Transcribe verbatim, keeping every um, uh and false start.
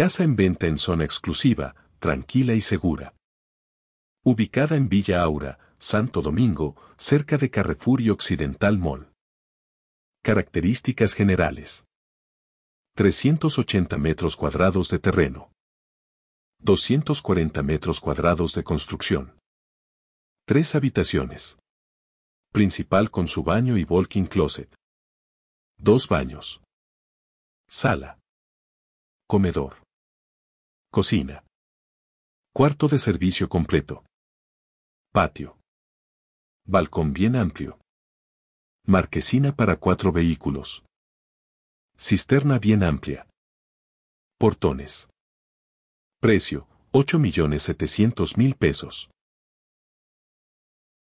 Casa en venta en zona exclusiva, tranquila y segura. Ubicada en Villa Aura, Santo Domingo, cerca de Carrefour y Occidental Mall. Características generales. trescientos ochenta metros cuadrados de terreno. doscientos cuarenta metros cuadrados de construcción. Tres habitaciones. Principal con su baño y walk-in closet. Dos baños. Sala. Comedor. Cocina. Cuarto de servicio completo. Patio. Balcón bien amplio. Marquesina para cuatro vehículos. Cisterna bien amplia. Portones. Precio, ocho millones setecientos mil pesos.